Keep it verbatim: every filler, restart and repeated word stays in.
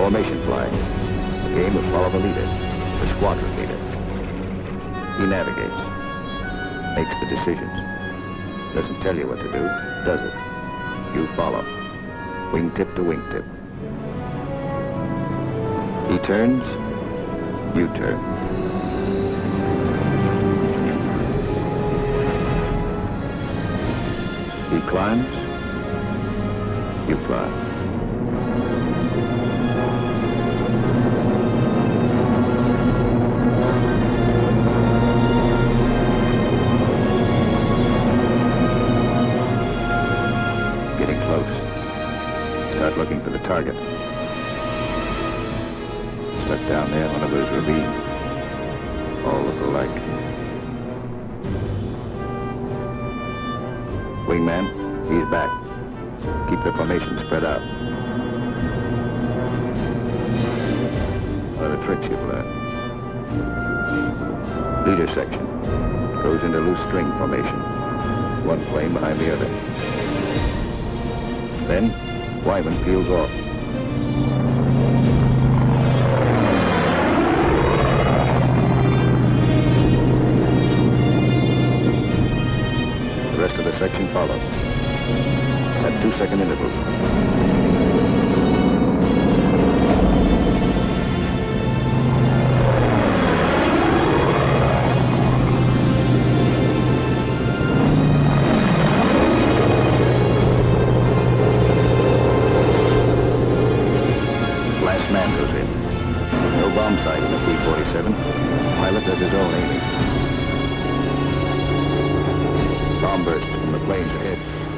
Formation flying. A game of follow the leader, the squadron leader. He navigates, makes the decisions. Doesn't tell you what to do, does it? You follow. Wingtip to wingtip. He turns, you turn. He climbs, you climb. Looking for the target. Stuck down there, one of those ravines. All look alike. Wingman, he's back. Keep the formation spread out. One of the tricks you've learned. Leader section. Goes into loose string formation. One plane behind the other. Then, Wyman peels off. The rest of the section follows. At two-second intervals. P forty-seven, pilot does his own aiming. Bomb burst from the planes ahead.